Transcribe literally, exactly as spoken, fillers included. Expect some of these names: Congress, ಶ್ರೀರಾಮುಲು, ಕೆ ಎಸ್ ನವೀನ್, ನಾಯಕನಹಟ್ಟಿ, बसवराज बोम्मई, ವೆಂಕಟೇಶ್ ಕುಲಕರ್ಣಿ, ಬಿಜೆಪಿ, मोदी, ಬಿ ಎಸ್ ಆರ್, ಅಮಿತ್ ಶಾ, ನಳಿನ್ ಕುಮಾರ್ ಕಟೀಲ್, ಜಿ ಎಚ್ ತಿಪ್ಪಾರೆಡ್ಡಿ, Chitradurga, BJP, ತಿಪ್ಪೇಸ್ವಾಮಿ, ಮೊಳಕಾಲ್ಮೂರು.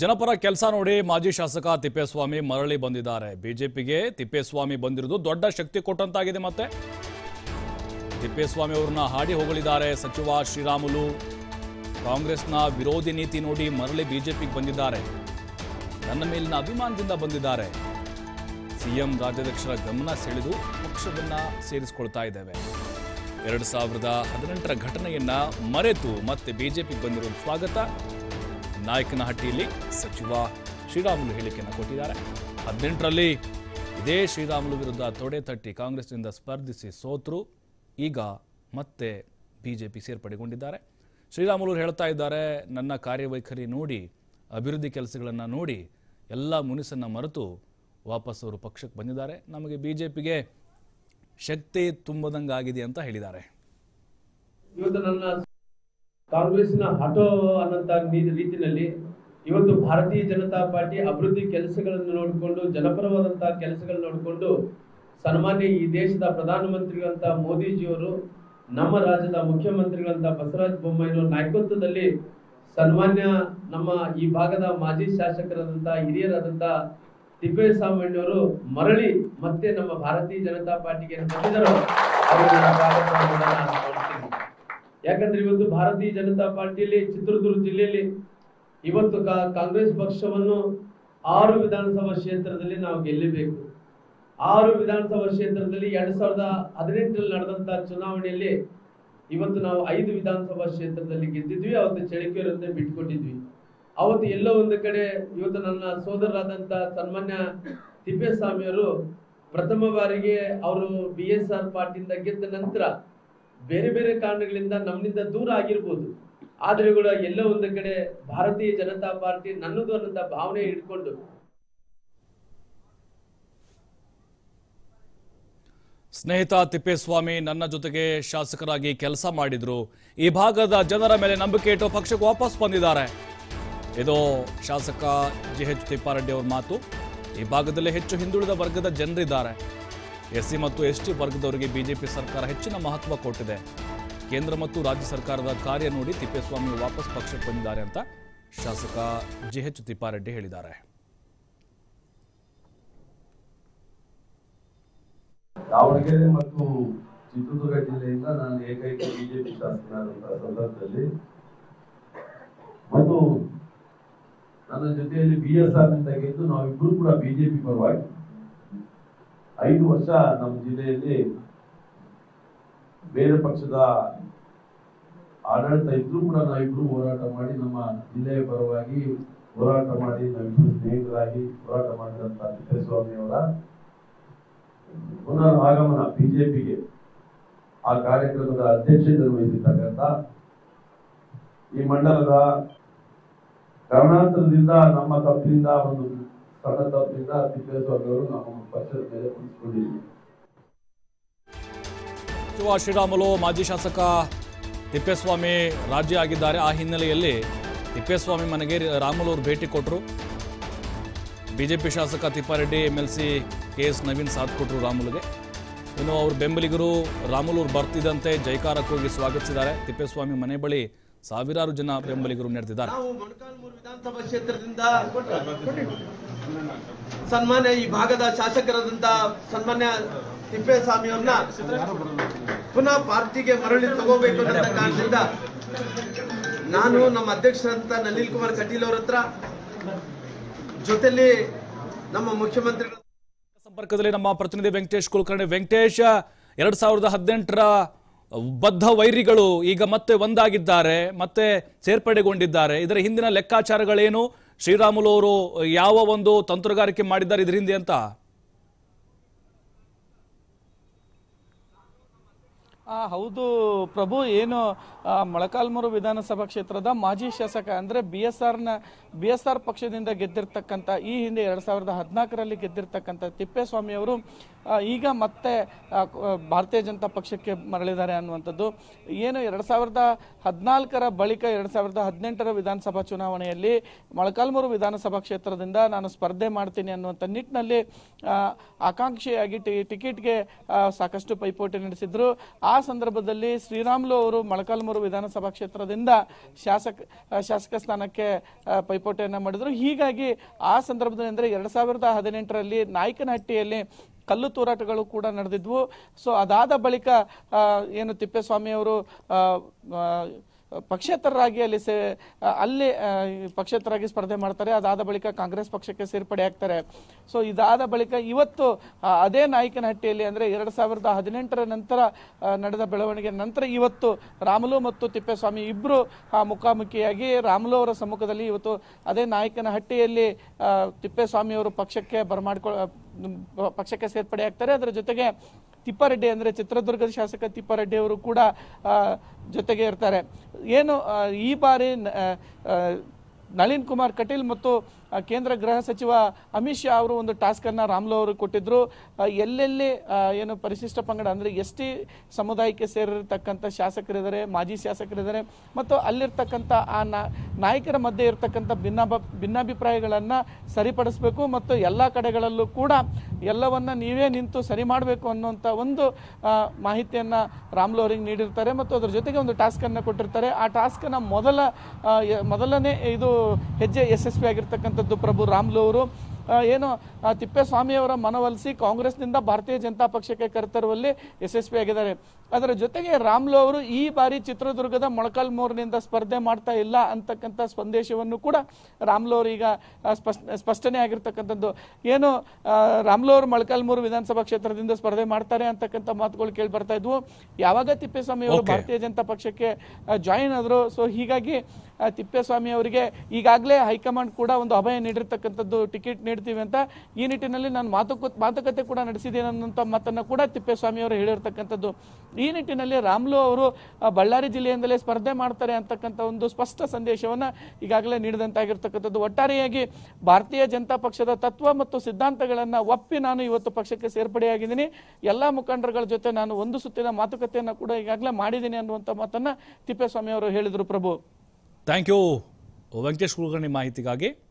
ಜನಪರ ಕೆಲಸ ನೋಡಿ ಮಾಜಿ ಶಾಸಕ ತಿಪ್ಪೇಸ್ವಾಮಿ ಮರಳಿ ಬಂದಿದ್ದಾರೆ. ಬಿಜೆಪಿಗೆ ತಿಪ್ಪೇಸ್ವಾಮಿ ಬಂದಿರೋದು ದೊಡ್ಡ ಶಕ್ತಿ ಕೊಟ್ಟಂತಾಗಿದೆ. ಮತ್ತೆ ತಿಪ್ಪೇಸ್ವಾಮಿ ಅವರನ್ನು ಹಾಡಿ ಹೋಗಲಿದ್ದಾರೆ ಸಚಿವ ಶ್ರೀರಾಮುಲು. ಕಾಂಗ್ರೆಸ್ನ ವಿರೋಧಿ ನೀತಿ ನೋಡಿ ಮರಳಿ ಬಿಜೆಪಿಗೆ ಬಂದಿದ್ದಾರೆ. ನನ್ನ ಮೇಲಿನ ಅಭಿಮಾನದಿಂದ ಬಂದಿದ್ದಾರೆ. ಸಿಎಂ ರಾಜ್ಯಾಧ್ಯಕ್ಷರ ಗಮನ ಸೆಳೆದು ಪಕ್ಷವನ್ನು ಸೇರಿಸಿಕೊಳ್ತಾ ಇದ್ದೇವೆ. ಎರಡು ಸಾವಿರದ ಹದಿನೆಂಟರ ಘಟನೆಯನ್ನು ಮರೆತು ಮತ್ತೆ ಬಿಜೆಪಿಗೆ ಬಂದಿರುವ ಸ್ವಾಗತ. ನಾಯಕನಹಟ್ಟಿಯಲ್ಲಿ ಸಚಿವ ಶ್ರೀರಾಮುಲು ಹೇಳಿಕೆಯನ್ನು ಕೊಟ್ಟಿದ್ದಾರೆ. ಹದಿನೆಂಟರಲ್ಲಿ ಇದೇ ಶ್ರೀರಾಮುಲು ವಿರುದ್ಧ ತೊಡೆ ತಟ್ಟಿ ಕಾಂಗ್ರೆಸ್ನಿಂದ ಸ್ಪರ್ಧಿಸಿ ಸೋತರು. ಈಗ ಮತ್ತೆ ಬಿಜೆಪಿ ಸೇರ್ಪಡೆಗೊಂಡಿದ್ದಾರೆ. ಶ್ರೀರಾಮುಲು ಹೇಳ್ತಾ ಇದ್ದಾರೆ, ನನ್ನ ಕಾರ್ಯವೈಖರಿ ನೋಡಿ, ಅಭಿವೃದ್ಧಿ ಕೆಲಸಗಳನ್ನು ನೋಡಿ ಎಲ್ಲ ಮುನಿಸನ್ನು ಮರೆತು ವಾಪಸ್ ಅವರು ಪಕ್ಷಕ್ಕೆ ಬಂದಿದ್ದಾರೆ. ನಮಗೆ ಬಿಜೆಪಿಗೆ ಶಕ್ತಿ ತುಂಬದಂಗಾಗಿದೆ ಅಂತ ಹೇಳಿದ್ದಾರೆ. कांग्रेस हटो अ रीतल इवत भारतीय जनता पार्टी अभिवृद्धि केस नोड़कू जनपरवान केस नोड़कू सन्मान्य देश प्रधानमंत्री मोदीजीवर नम राज्य मुख्यमंत्री बसवराज बोम्मई नायकत्वदल्लि सन्मान्य नम ई भागद माजी शासकर हिरियर ತಿಪ್ಪೇಸ್ವಾಮಿ मरली मत्ते नम भारतीय जनता पार्टी बंद ಯಾಕಂದ್ರೆ ಇವತ್ತು ಭಾರತೀಯ ಜನತಾ ಪಾರ್ಟಿಯಲ್ಲಿ ಚಿತ್ರದುರ್ಗ ಜಿಲ್ಲೆಯಲ್ಲಿ ಇವತ್ತು ಕಾಂಗ್ರೆಸ್ ಪಕ್ಷವನ್ನು ಆರು ವಿಧಾನಸಭಾ ಕ್ಷೇತ್ರದಲ್ಲಿ ನಾವು ಗೆಲ್ಲಬೇಕು. ಆರು ವಿಧಾನಸಭಾ ಕ್ಷೇತ್ರದಲ್ಲಿ ಎರಡು ಸಾವಿರದ ಹದಿನೆಂಟರಲ್ಲಿ ನಡೆದಂತ ಚುನಾವಣೆಯಲ್ಲಿ ಇವತ್ತು ನಾವು ಐದು ವಿಧಾನಸಭಾ ಕ್ಷೇತ್ರದಲ್ಲಿ ಗೆದ್ದಿದ್ವಿ. ಅವತ್ತು ಚಳಿಕೆಯರನ್ನೇ ಬಿಟ್ಟುಕೊಂಡಿದ್ವಿ. ಅವತ್ತು ಎಲ್ಲೋ ಒಂದು ಕಡೆ ಇವತ್ತು ನನ್ನ ಸೋದರರಾದಂತ ಸನ್ಮಾನ್ಯ ತಿಪ್ಪೇಸ್ವಾಮಿ ಅವರು ಪ್ರಥಮ ಬಾರಿಗೆ ಅವರು ಬಿ ಎಸ್ ಆರ್ ಪಾರ್ಟಿಯಿಂದ ಗೆದ್ದ ನಂತರ ಬೇರೆ ಬೇರೆ ಕಾರಣಗಳಿಂದ ನಮ್ಮಿಂದ ದೂರ ಆಗಿರಬಹುದು. ಆದ್ರೆ ಕೂಡ ಎಲ್ಲ ಒಂದು ಕಡೆ ಭಾರತೀಯ ಜನತಾ ಪಾರ್ಟಿ ನನ್ನದು ಅನ್ನೋ ಭಾವನೆ ಇಟ್ಕೊಂಡು. ಸ್ನೇಹಿತ ತಿಪ್ಪೇಸ್ವಾಮಿ ನನ್ನ ಜೊತೆಗೆ ಶಾಸಕರಾಗಿ ಕೆಲಸ ಮಾಡಿದ್ರು. ಈ ಭಾಗದ ಜನರ ಮೇಲೆ ನಂಬಿಕೆ ಇಟ್ಟು ಪಕ್ಷಕ್ಕೆ ವಾಪಸ್ ಬಂದಿದ್ದಾರೆ. ಇದು ಶಾಸಕ ಜಿ ಎಚ್ ತಿಪ್ಪಾರೆಡ್ಡಿ ಅವರ ಮಾತು. ಈ ಭಾಗದಲ್ಲಿ ಹೆಚ್ಚು ಹಿಂದುಳಿದ ವರ್ಗದ ಜನರಿದ್ದಾರೆ. ಎಸ್ಸಿ ಮತ್ತು ಎಸ್ಟಿ ವರ್ಗದವರಿಗೆ ಬಿಜೆಪಿ ಸರ್ಕಾರ ಹೆಚ್ಚಿನ ಮಹತ್ವ ಕೊಟ್ಟಿದೆ. ಕೇಂದ್ರ ಮತ್ತು ರಾಜ್ಯ ಸರ್ಕಾರದ ಕಾರ್ಯ ನೋಡಿ ತಿಪ್ಪೇಸ್ವಾಮಿ ವಾಪಸ್ ಪಕ್ಷಕ್ಕೆ ಬಂದಿದ್ದಾರೆ ಅಂತ ಶಾಸಕ ಜಿ ಎಚ್ ತಿಪ್ಪಾರೆಡ್ಡಿ ಹೇಳಿದ್ದಾರೆ. ದಾವಣಗೆರೆ ಮತ್ತು ಚಿತ್ರದುರ್ಗ ಜಿಲ್ಲೆಯಿಂದ ನಾನು ಏಕೈಕ ಬಿಜೆಪಿ ಶಾಸಕನಾದಂತಹ ಸಂದರ್ಭದಲ್ಲಿ ಮತ್ತು ನನ್ನ ಜೊತೆಯಲ್ಲಿ ಬಿ ಎಸ್ ಆರ್ ನಿಂದ ಗೆದ್ದು ನಾವಿಬ್ಬರು ಕೂಡ ಬಿಜೆಪಿ ಪರವಾಗಿ ಐದು ವರ್ಷ ನಮ್ಮ ಜಿಲ್ಲೆಯಲ್ಲಿ ಬೇರೆ ಪಕ್ಷದ ಆಡಳಿತ ಇದ್ರೂ ಕೂಡ ನಾವಿಬ್ರು ಹೋರಾಟ ಮಾಡಿ ನಮ್ಮ ಜಿಲ್ಲೆಯ ಪರವಾಗಿ ಹೋರಾಟ ಮಾಡಿ ನಾವಿಬ್ರು ಸ್ನೇಹಿತರಾಗಿ ಹೋರಾಟ ಮಾಡಿದಂತ ತಿಪ್ಪೇಸ್ವಾಮಿ ಅವರ ಪುನರ್ ಆಗಮನ ಬಿಜೆಪಿಗೆ ಆ ಕಾರ್ಯಕ್ರಮದ ಅಧ್ಯಕ್ಷತೆ ವಹಿಸಿರ್ತಕ್ಕಂಥ ಈ ಮಂಡಲದ ಕಾರಣಾಂತರದಿಂದ ನಮ್ಮ ತಪ್ಪಿನಿಂದ ಒಂದು ಸಣ್ಣ ತಪ್ಪಿನಿಂದ ತಿಪ್ಪೇಸ್ವಾಮಿ ಅವರು ನಮ್ಮ ಸಚಿವ ಶ್ರೀರಾಮುಲು ಮಾಜಿ ಶಾಸಕ ತಿಪ್ಪೇಸ್ವಾಮಿ ರಾಜಿ ಆಗಿದ್ದಾರೆ. ಆ ಹಿನ್ನೆಲೆಯಲ್ಲಿ ತಿಪ್ಪೇಸ್ವಾಮಿ ಮನೆಗೆ ರಾಮುಲು ಅವರು ಭೇಟಿ ಕೊಟ್ಟರು. ಬಿಜೆಪಿ ಶಾಸಕ Thippareddy M L C ಕೆ ಎಸ್ ನವೀನ್ ಸಾಥ್ ಕೊಟ್ಟರು ರಾಮುಲುಗೆ. ಇನ್ನು ಅವ್ರ ಬೆಂಬಲಿಗರು ರಾಮುಲು ಅವರು ಬರ್ತಿದ್ದಂತೆ ಜೈಕಾರ ಕೂಗಿ ಸ್ವಾಗತಿಸಿದ್ದಾರೆ. ತಿಪ್ಪೇಸ್ವಾಮಿ ಮನೆ ಬಳಿ ಸಾವಿರಾರು ಜನ ಬೆಂಬಲಿಗರು ನೆರೆದಿದ್ದಾರೆ. ಮೊಳಕಾಲ್ಮೂರು ವಿಧಾನಸಭಾ ಕ್ಷೇತ್ರದಿಂದ ಸನ್ಮಾನ್ಯ ಈ ಭಾಗದ ಶಾಸಕರಾದಂತ ಸನ್ಮಾನ್ಯ ತಿಪ್ಪೇಸ್ವಾಮಿ ಅವ್ರನ್ನ ಪುನಃ ಪಾರ್ಟಿಗೆ ಮರಳಿ ತಗೋಬೇಕು ಅನ್ನೋ ಕಾರಣದಿಂದ ನಾನು ನಮ್ಮ ಅಧ್ಯಕ್ಷರಂತ ನಳಿನ್ ಕುಮಾರ್ ಕಟೀಲ್ ಅವರ ಹತ್ರ ಜೊತೆಲಿ ನಮ್ಮ ಮುಖ್ಯಮಂತ್ರಿಗಳ ಸಂಪರ್ಕದಲ್ಲಿ ನಮ್ಮ ಪ್ರತಿನಿಧಿ ವೆಂಕಟೇಶ್ ಕುಲಕರ್ಣಿ. ವೆಂಕಟೇಶ್, ಎರಡ್ ಸಾವಿರದ ಹದಿನೆಂಟರ ಬದ್ಧ ವೈರಿಗಳು ಈಗ ಮತ್ತೆ ಒಂದಾಗಿದ್ದಾರೆ, ಮತ್ತೆ ಸೇರ್ಪಡೆಗೊಂಡಿದ್ದಾರೆ. ಇದರ ಹಿಂದಿನ ಲೆಕ್ಕಾಚಾರಗಳೇನು? ಶ್ರೀರಾಮುಲು ಅವರು ಯಾವ ಒಂದು ತಂತ್ರಗಾರಿಕೆ ಮಾಡಿದ್ದಾರೆ ಇದರ ಹಿಂದೆ ಅಂತ? ಹೌದು ಪ್ರಭು, ಏನು ಮೊಳಕಾಲ್ಮೂರು ವಿಧಾನಸಭಾ ಕ್ಷೇತ್ರದ ಮಾಜಿ ಶಾಸಕ ಅಂದರೆ ಬಿ ಎಸ್ ಆರ್ನ ಬಿ ಎಸ್ ಆರ್ ಪಕ್ಷದಿಂದ ಗೆದ್ದಿರ್ತಕ್ಕಂಥ ಈ ಹಿಂದೆ ಎರಡು ಸಾವಿರದ ಹದಿನಾಲ್ಕರಲ್ಲಿ ಗೆದ್ದಿರ್ತಕ್ಕಂಥ ತಿಪ್ಪೇಸ್ವಾಮಿ ಅವರು ಈಗ ಮತ್ತೆ ಭಾರತೀಯ ಜನತಾ ಪಕ್ಷಕ್ಕೆ ಮರಳಿದ್ದಾರೆ ಅನ್ನುವಂಥದ್ದು. ಏನು ಎರಡು ಸಾವಿರದ ಹದಿನಾಲ್ಕರ ಬಳಿಕ ಎರಡು ಸಾವಿರದ ಹದಿನೆಂಟರ ವಿಧಾನಸಭಾ ಚುನಾವಣೆಯಲ್ಲಿ ಮೊಳಕಾಲ್ಮೂರು ವಿಧಾನಸಭಾ ಕ್ಷೇತ್ರದಿಂದ ನಾನು ಸ್ಪರ್ಧೆ ಮಾಡ್ತೀನಿ ಅನ್ನುವಂಥ ನಿಟ್ಟಿನಲ್ಲಿ ಆಕಾಂಕ್ಷಿಯಾಗಿ ಟಿಕೆಟ್ಗೆ ಸಾಕಷ್ಟು ಪೈಪೋಟಿ ನಡೆಸಿದ್ರು. ಆ ಆ ಸಂದರ್ಭದಲ್ಲಿ ಶ್ರೀರಾಮುಲು ಅವರು ಮೊಳಕಾಲ್ಮೂರು ವಿಧಾನಸಭಾ ಕ್ಷೇತ್ರದಿಂದ ಶಾಸಕ ಶಾಸಕ ಸ್ಥಾನಕ್ಕೆ ಪೈಪೋಟಿಯನ್ನು ಮಾಡಿದರು. ಹೀಗಾಗಿ ಆ ಸಂದರ್ಭದಲ್ಲಿ ಅಂದ್ರೆ ಎರಡು ಸಾವಿರದ ಹದಿನೆಂಟು ರಲ್ಲಿ ನಾಯಕನಹಟ್ಟಿಯಲ್ಲಿ ಕಲ್ಲು ತೂರಾಟಗಳು ಕೂಡ ನಡೆದಿದ್ದವು. ಸೋ ಅದಾದ ಬಳಿಕ ಏನು ತಿಪ್ಪೇಸ್ವಾಮಿ ಅವರು ಪಕ್ಷೇತರರಾಗಿ ಅಲ್ಲಿ ಅಲ್ಲಿ ಪಕ್ಷೇತರರಾಗಿ ಸ್ಪರ್ಧೆ ಮಾಡ್ತಾರೆ. ಅದಾದ ಬಳಿಕ ಕಾಂಗ್ರೆಸ್ ಪಕ್ಷಕ್ಕೆ ಸೇರ್ಪಡೆ ಆಗ್ತಾರೆ. ಸೊ ಇದಾದ ಬಳಿಕ ಇವತ್ತು ಅದೇ ನಾಯಕನಹಟ್ಟಿಯಲ್ಲಿ ಅಂದರೆ ಎರಡು ಸಾವಿರದ ಹದಿನೆಂಟರ ನಂತರ ನಡೆದ ಬೆಳವಣಿಗೆ ನಂತರ ಇವತ್ತು ರಾಮುಲು ಮತ್ತು ತಿಪ್ಪೇಸ್ವಾಮಿ ಇಬ್ಬರು ಮುಖಾಮುಖಿಯಾಗಿ ರಾಮುಲು ಅವರ ಸಮ್ಮುಖದಲ್ಲಿ ಇವತ್ತು ಅದೇ ನಾಯಕನಹಟ್ಟಿಯಲ್ಲಿ ತಿಪ್ಪೇಸ್ವಾಮಿ ಅವರು ಪಕ್ಷಕ್ಕೆ ಬರಮಾಡ್ಕೊ ಪಕ್ಷಕ್ಕೆ ಸೇರ್ಪಡೆ ಆಗ್ತಾರೆ. ಅದರ ಜೊತೆಗೆ ತಿಪ್ಪಾರೆಡ್ಡಿ ಅಂದರೆ ಚಿತ್ರದುರ್ಗದ ಶಾಸಕ ತಿಪ್ಪಾರೆಡ್ಡಿ ಅವರು ಕೂಡ ಜೊತೆಗೆ ಇರ್ತಾರೆ. ಏನು ಈ ಬಾರಿ ನಳಿನ್ ಕುಮಾರ್ ಕಟೀಲ್ ಮತ್ತು ಕೇಂದ್ರ ಗೃಹ ಸಚಿವ ಅಮಿತ್ ಶಾ ಅವರು ಒಂದು ಟಾಸ್ಕನ್ನು ರಾಮುಲು ಅವರು ಕೊಟ್ಟಿದ್ದರು. ಎಲ್ಲೆಲ್ಲಿ ಏನು ಪರಿಶಿಷ್ಟ ಪಂಗಡ ಅಂದರೆ ಎಸ್ ಟಿ ಸಮುದಾಯಕ್ಕೆ ಸೇರಿರತಕ್ಕಂಥ ಶಾಸಕರಿದ್ದಾರೆ, ಮಾಜಿ ಶಾಸಕರಿದ್ದಾರೆ ಮತ್ತು ಅಲ್ಲಿರ್ತಕ್ಕಂಥ ಆ ನಾಯಕರ ಮಧ್ಯೆ ಇರತಕ್ಕಂಥ ಭಿನ್ನ ಭಿನ್ನಾಭಿಪ್ರಾಯಗಳನ್ನು ಸರಿಪಡಿಸಬೇಕು ಮತ್ತು ಎಲ್ಲ ಕಡೆಗಳಲ್ಲೂ ಕೂಡ ಎಲ್ಲವನ್ನು ನೀವೇ ನಿಂತು ಸರಿ ಮಾಡಬೇಕು ಅನ್ನೋಂಥ ಒಂದು ಮಾಹಿತಿಯನ್ನು ರಾಮುಲು ಅವರಿಗೆ ನೀಡಿರ್ತಾರೆ ಮತ್ತು ಅದರ ಜೊತೆಗೆ ಒಂದು ಟಾಸ್ಕನ್ನು ಕೊಟ್ಟಿರ್ತಾರೆ. ಆ ಟಾಸ್ಕನ್ನು ಮೊದಲ ಮೊದಲನೇ ಇದು ಹೆಜ್ಜೆ ಯಶಸ್ವಿಯಾಗಿರ್ತಕ್ಕಂಥ ಪ್ರಭು ರಾಮುಲು ಅವರು ಏನು ತಿಪ್ಪೇಸ್ವಾಮಿಯವರ ಮನವೊಲಿಸಿ ಕಾಂಗ್ರೆಸ್ನಿಂದ ಭಾರತೀಯ ಜನತಾ ಪಕ್ಷಕ್ಕೆ ಕರೆತರುವಲ್ಲಿ ಯಶಸ್ವಿಯಾಗಿದ್ದಾರೆ. ಅದರ ಜೊತೆಗೆ ರಾಮುಲು ಅವರು ಈ ಬಾರಿ ಚಿತ್ರದುರ್ಗದ ಮೊಳಕಾಲ್ಮೂರಿನಿಂದ ಸ್ಪರ್ಧೆ ಮಾಡ್ತಾ ಇಲ್ಲ ಅಂತಕ್ಕಂಥ ಸಂದೇಶವನ್ನು ಕೂಡ ರಾಮುಲು ಅವರು ಈಗ ಸ್ಪಷ್ಟ ಸ್ಪಷ್ಟನೆ ಆಗಿರ್ತಕ್ಕಂಥದ್ದು. ಏನು ರಾಮುಲು ಅವರು ಮೊಳಕಾಲ್ಮೂರು ವಿಧಾನಸಭಾ ಕ್ಷೇತ್ರದಿಂದ ಸ್ಪರ್ಧೆ ಮಾಡ್ತಾರೆ ಅಂತಕ್ಕಂಥ ಮಾತುಗಳು ಕೇಳಿ ಬರ್ತಾ ಇದ್ವು. ಯಾವಾಗ ತಿಪ್ಪೇಸ್ವಾಮಿ ಅವರು ಭಾರತೀಯ ಜನತಾ ಪಕ್ಷಕ್ಕೆ ಜಾಯಿನ್ ಆದರು. ಸೊ ಹೀಗಾಗಿ ತಿಪ್ಪೇಸ್ವಾಮಿ ಅವರಿಗೆ ಈಗಾಗಲೇ ಹೈಕಮಾಂಡ್ ಕೂಡ ಒಂದು ಅಭಯ ನೀಡಿರ್ತಕ್ಕಂಥದ್ದು, ಟಿಕೆಟ್ ನೀಡ್ತೀವಿ ಅಂತ. ಈ ನಿಟ್ಟಿನಲ್ಲಿ ನಾನು ಮಾತುಕತೆ ಮಾತುಕತೆ ಕೂಡ ನಡೆಸಿದ್ದೇನೆ ಅನ್ನೋಂಥ ಮಾತನ್ನು ಕೂಡ ತಿಪ್ಪೇಸ್ವಾಮಿ ಅವರು ಹೇಳಿರ್ತಕ್ಕಂಥದ್ದು. ಈ ನಿಟ್ಟಿನಲ್ಲಿ ರಾಮುಲು ಅವರು ಬಳ್ಳಾರಿ ಜಿಲ್ಲೆಯಿಂದಲೇ ಸ್ಪರ್ಧೆ ಮಾಡ್ತಾರೆ ಅಂತಕ್ಕಂಥ ಒಂದು ಸ್ಪಷ್ಟ ಸಂದೇಶವನ್ನು ಈಗಾಗಲೇ ನೀಡಿದಂತಾಗಿರ್ತಕ್ಕಂಥದ್ದು. ಒಟ್ಟಾರೆಯಾಗಿ ಭಾರತೀಯ ಜನತಾ ಪಕ್ಷದ ತತ್ವ ಮತ್ತು ಸಿದ್ಧಾಂತಗಳನ್ನು ಒಪ್ಪಿ ನಾನು ಇವತ್ತು ಪಕ್ಷಕ್ಕೆ ಸೇರ್ಪಡೆಯಾಗಿದ್ದೀನಿ, ಎಲ್ಲ ಮುಖಂಡರುಗಳ ಜೊತೆ ನಾನು ಒಂದು ಸುತ್ತಿನ ಮಾತುಕತೆಯನ್ನು ಕೂಡ ಈಗಾಗಲೇ ಮಾಡಿದ್ದೀನಿ ಅನ್ನುವಂಥ ಮಾತನ್ನು ತಿಪ್ಪೇಸ್ವಾಮಿ ಅವರು ಹೇಳಿದರು. ಪ್ರಭು, ಥ್ಯಾಂಕ್ ಯು ವೆಂಕಟೇಶ್ ಕುಲಕರ್ಣಿ ಮಾಹಿತಿಗಾಗಿ.